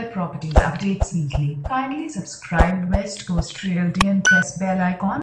Mumbai property updates weekly. Kindly subscribe West Coast Realty and press bell icon.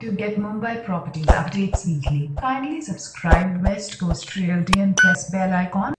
To get Mumbai property updates weekly, kindly subscribe West Coast Realty and press bell icon.